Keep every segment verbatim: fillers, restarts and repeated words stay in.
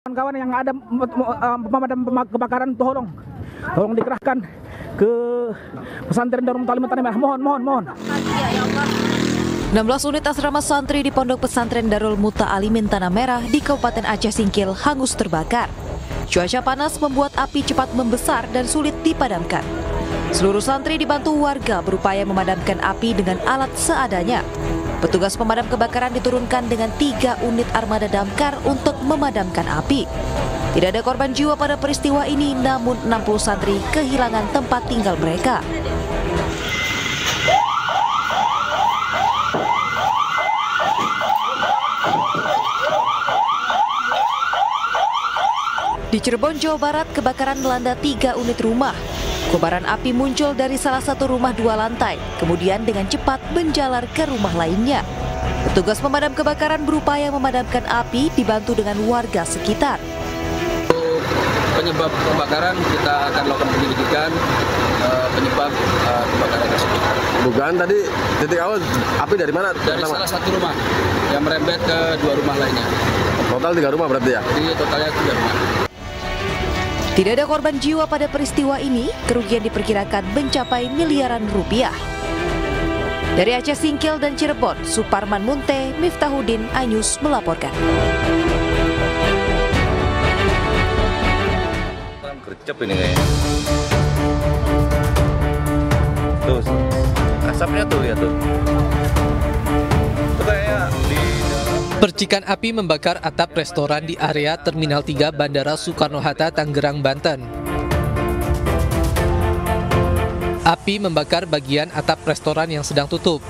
Kawan-kawan yang ada pemadam kebakaran tolong tolong dikerahkan ke pesantren Darul Mutahalimin Tanah Merah. Mohon, mohon, mohon. enam belas unit asrama santri di pondok pesantren Darul Mutahalimin Tanah Merah di Kabupaten Aceh Singkil hangus terbakar. Cuaca panas membuat api cepat membesar dan sulit dipadamkan. Seluruh santri dibantu warga berupaya memadamkan api dengan alat seadanya. Petugas pemadam kebakaran diturunkan dengan tiga unit armada damkar untuk memadamkan api. Tidak ada korban jiwa pada peristiwa ini, namun enam puluh santri kehilangan tempat tinggal mereka. Di Cirebon, Jawa Barat, kebakaran melanda tiga unit rumah. Kobaran api muncul dari salah satu rumah dua lantai, kemudian dengan cepat menjalar ke rumah lainnya. Petugas pemadam kebakaran berupaya memadamkan api dibantu dengan warga sekitar. Penyebab kebakaran kita akan lakukan penyelidikan penyebab kebakaran tersebut. Dugaan tadi titik awal api dari mana? Dari salah satu rumah yang merembet ke dua rumah lainnya. Total tiga rumah berarti ya? Jadi totalnya tiga rumah. Tidak ada korban jiwa pada peristiwa ini, kerugian diperkirakan mencapai miliaran rupiah. Dari Aceh Singkil dan Cirebon, Suparman Munte, Miftahudin, iNews melaporkan. Gercep ini kayaknya. Tuh, asapnya tuh lihat tuh. Itu kayaknya di percikan api membakar atap restoran di area Terminal tiga Bandara Soekarno-Hatta, Tangerang, Banten. Api membakar bagian atap restoran yang sedang tutup.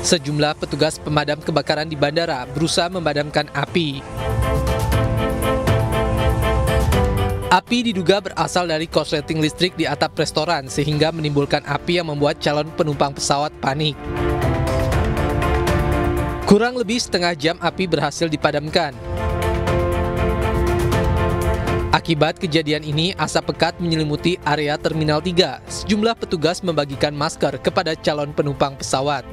Sejumlah petugas pemadam kebakaran di bandara berusaha memadamkan api. Api diduga berasal dari korsleting listrik di atap restoran sehingga menimbulkan api yang membuat calon penumpang pesawat panik. Kurang lebih setengah jam api berhasil dipadamkan. Akibat kejadian ini, asap pekat menyelimuti area Terminal tiga. Sejumlah petugas membagikan masker kepada calon penumpang pesawat.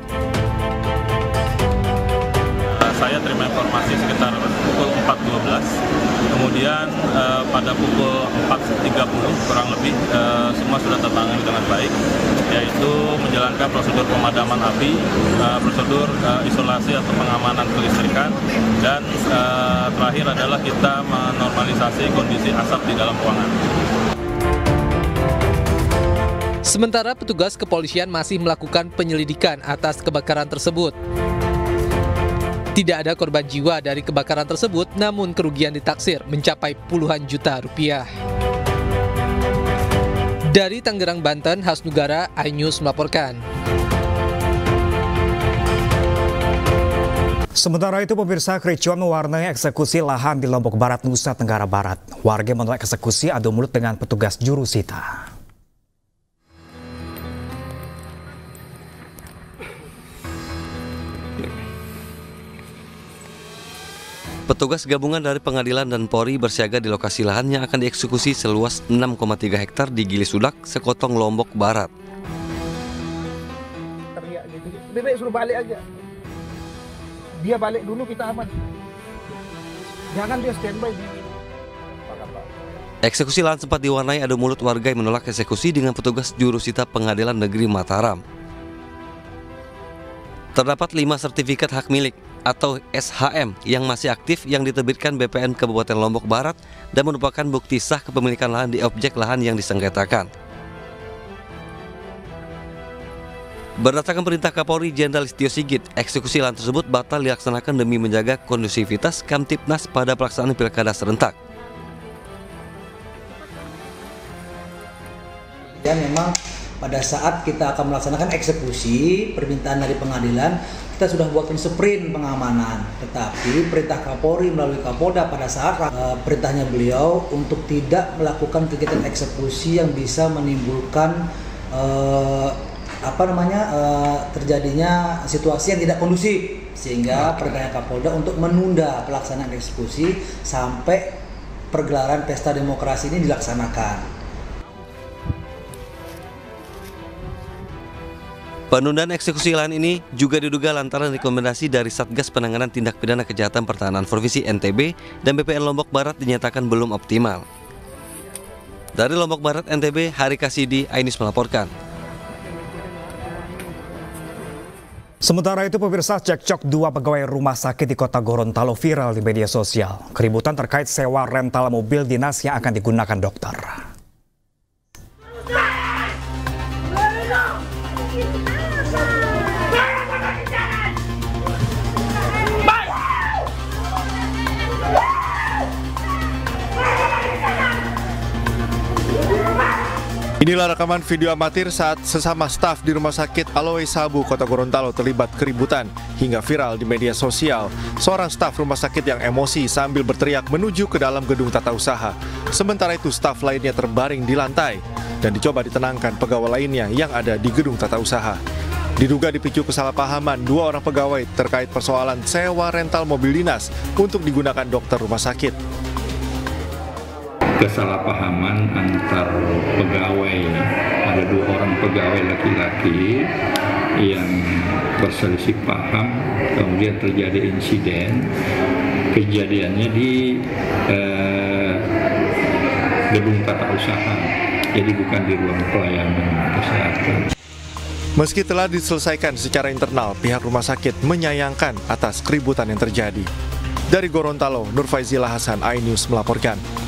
Saya terima informasi sekitar pukul empat dua belas. Kemudian eh, pada pukul empat tiga puluh kurang lebih eh, semua sudah tertangani dengan baik, yaitu menjalankan prosedur pemadaman api, uh, prosedur uh, isolasi atau pengamanan kelistrikan, dan uh, terakhir adalah kita menormalisasi kondisi asap di dalam ruangan. Sementara petugas kepolisian masih melakukan penyelidikan atas kebakaran tersebut. Tidak ada korban jiwa dari kebakaran tersebut, namun kerugian ditaksir mencapai puluhan juta rupiah. Dari Tangerang, Banten, Hasnugara, iNews melaporkan. Sementara itu, pemirsa, kericuan mewarnai eksekusi lahan di Lombok Barat, Nusa Tenggara Barat. Warga menolak eksekusi adu mulut dengan petugas jurusita. Petugas gabungan dari pengadilan dan Polri bersiaga di lokasi lahan yang akan dieksekusi seluas enam koma tiga hektar di Gili Sudak, Sekotong, Lombok Barat. Teriak gitu, bebek suruh balik aja. Dia balik dulu kita aman. Jangan dia standby. Eksekusi lahan sempat diwarnai adu mulut warga yang menolak eksekusi dengan petugas jurusita Pengadilan Negeri Mataram. Terdapat lima sertifikat hak milik atau S H M yang masih aktif yang diterbitkan B P N Kabupaten Lombok Barat dan merupakan bukti sah kepemilikan lahan di objek lahan yang disengketakan. Berdasarkan perintah Kapolri Jenderal Setyo Sigit, eksekusi lahan tersebut batal dilaksanakan demi menjaga kondusivitas Kamtibnas pada pelaksanaan pilkada serentak. Dan memang pada saat kita akan melaksanakan eksekusi permintaan dari pengadilan, kita sudah buatkan sprint pengamanan. Tetapi perintah Kapolri melalui Kapolda pada saat uh, perintahnya beliau untuk tidak melakukan kegiatan eksekusi yang bisa menimbulkan uh, apa namanya uh, terjadinya situasi yang tidak kondusif, sehingga perintah Kapolda untuk menunda pelaksanaan eksekusi sampai pergelaran pesta demokrasi ini dilaksanakan. Penundaan eksekusi lahan ini juga diduga lantaran rekomendasi dari Satgas Penanganan Tindak Pidana Kejahatan Pertahanan Provinsi N T B dan B P N Lombok Barat dinyatakan belum optimal. Dari Lombok Barat, N T B, Hari Kasidi, iNews melaporkan. Sementara itu, pemirsa, cekcok dua pegawai rumah sakit di kota Gorontalo viral di media sosial. Keributan terkait sewa rental mobil dinas yang akan digunakan dokter. Inilah rekaman video amatir saat sesama staf di rumah sakit Aloe Sabu, Kota Gorontalo terlibat keributan hingga viral di media sosial. Seorang staf rumah sakit yang emosi sambil berteriak menuju ke dalam gedung tata usaha. Sementara itu staf lainnya terbaring di lantai dan dicoba ditenangkan pegawai lainnya yang ada di gedung tata usaha. Diduga dipicu kesalahpahaman dua orang pegawai terkait persoalan sewa rental mobil dinas untuk digunakan dokter rumah sakit. Kesalahpahaman antar pegawai, ada dua orang pegawai laki-laki yang berselisih paham, kemudian terjadi insiden. Kejadiannya di eh, gedung tata usaha, jadi bukan di ruang pelayanan kesehatan. Meski telah diselesaikan secara internal, pihak rumah sakit menyayangkan atas keributan yang terjadi. Dari Gorontalo, Nur Faizilah Hasan, iNews melaporkan.